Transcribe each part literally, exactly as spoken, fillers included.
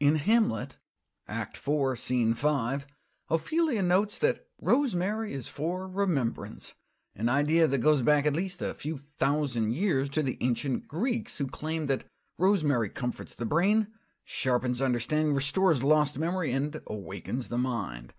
In Hamlet, Act four, Scene five, Ophelia notes that rosemary is for remembrance, an idea that goes back at least a few thousand years to the ancient Greeks, who claimed that rosemary comforts the brain, sharpens understanding, restores lost memory, and awakens the mind.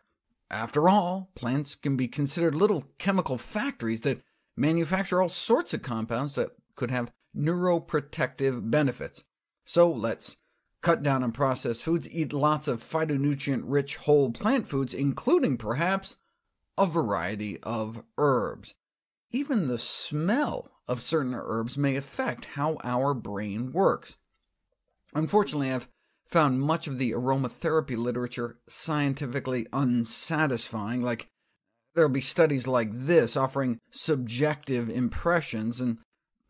After all, plants can be considered little chemical factories that manufacture all sorts of compounds that could have neuroprotective benefits. So let's cut down on processed foods, eat lots of phytonutrient-rich whole plant foods, including, perhaps, a variety of herbs. Even the smell of certain herbs may affect how our brain works. Unfortunately, I've found much of the aromatherapy literature scientifically unsatisfying. Like, there'll be studies like this offering subjective impressions, and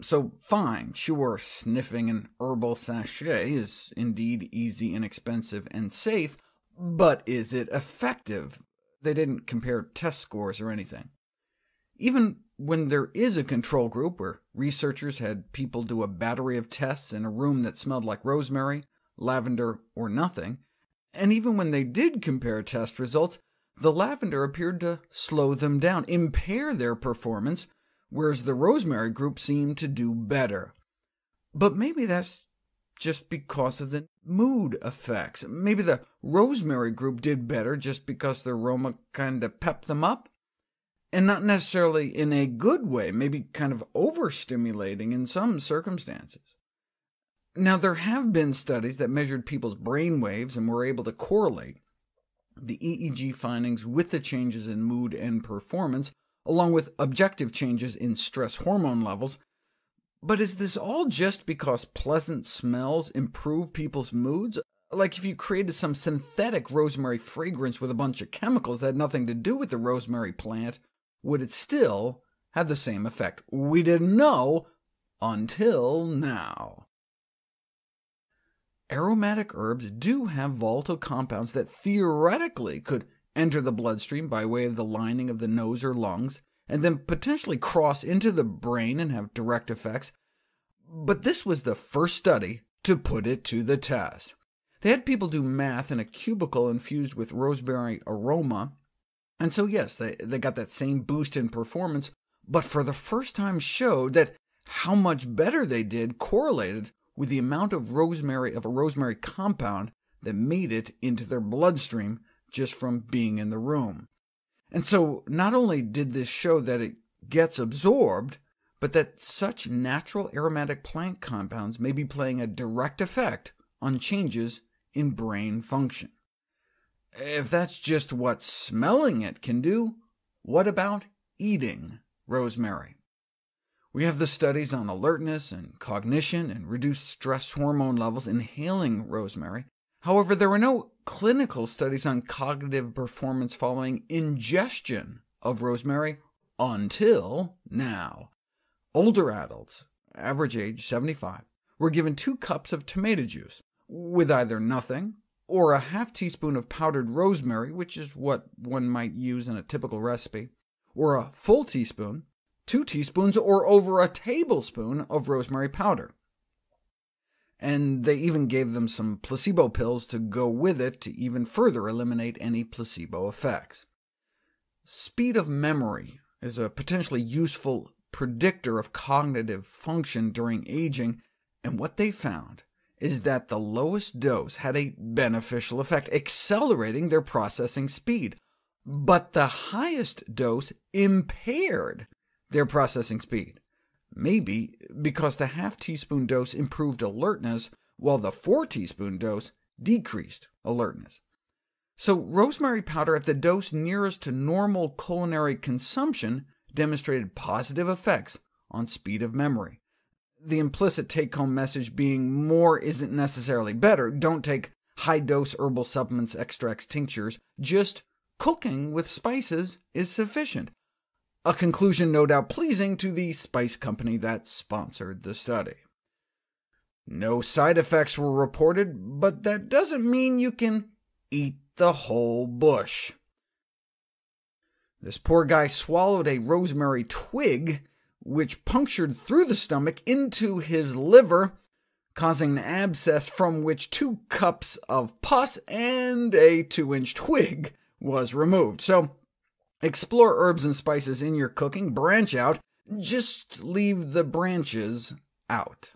so fine, sure, sniffing an herbal sachet is indeed easy, inexpensive, and safe, but is it effective? They didn't compare test scores or anything. Even when there is a control group where researchers had people do a battery of tests in a room that smelled like rosemary, lavender, or nothing, and even when they did compare test results, the lavender appeared to slow them down, impair their performance, whereas the rosemary group seemed to do better. But maybe that's just because of the mood effects. Maybe the rosemary group did better just because the aroma kind of pepped them up, and not necessarily in a good way, maybe kind of overstimulating in some circumstances. Now, there have been studies that measured people's brain waves and were able to correlate the E E G findings with the changes in mood and performance, along with objective changes in stress hormone levels. But is this all just because pleasant smells improve people's moods? Like if you created some synthetic rosemary fragrance with a bunch of chemicals that had nothing to do with the rosemary plant, would it still have the same effect? We didn't know until now. Aromatic herbs do have volatile compounds that theoretically could enter the bloodstream by way of the lining of the nose or lungs, and then potentially cross into the brain and have direct effects. But this was the first study to put it to the test. They had people do math in a cubicle infused with rosemary aroma, and so yes, they, they got that same boost in performance, but for the first time showed that how much better they did correlated with the amount of rosemary of a rosemary compound that made it into their bloodstream, just from being in the room. And so not only did this show that it gets absorbed, but that such natural aromatic plant compounds may be playing a direct effect on changes in brain function. If that's just what smelling it can do, what about eating rosemary? We have the studies on alertness and cognition and reduced stress hormone levels inhaling rosemary. However, there were no clinical studies on cognitive performance following ingestion of rosemary until now. Older adults, average age seventy-five, were given two cups of tomato juice, with either nothing or a half teaspoon of powdered rosemary, which is what one might use in a typical recipe, or a full teaspoon, two teaspoons, or over a tablespoon of rosemary powder. And they even gave them some placebo pills to go with it to even further eliminate any placebo effects. Speed of memory is a potentially useful predictor of cognitive function during aging, and what they found is that the lowest dose had a beneficial effect, accelerating their processing speed, but the highest dose impaired their processing speed. Maybe because the half-teaspoon dose improved alertness, while the four-teaspoon dose decreased alertness. So rosemary powder at the dose nearest to normal culinary consumption demonstrated positive effects on speed of memory. The implicit take-home message being more isn't necessarily better. Don't take high-dose herbal supplements, extracts, tinctures. Just cooking with spices is sufficient. A conclusion no doubt pleasing to the spice company that sponsored the study. No side effects were reported, but that doesn't mean you can eat the whole bush. This poor guy swallowed a rosemary twig, which punctured through the stomach into his liver, causing an abscess from which two cups of pus and a two-inch twig was removed. So explore herbs and spices in your cooking, branch out, just leave the branches out.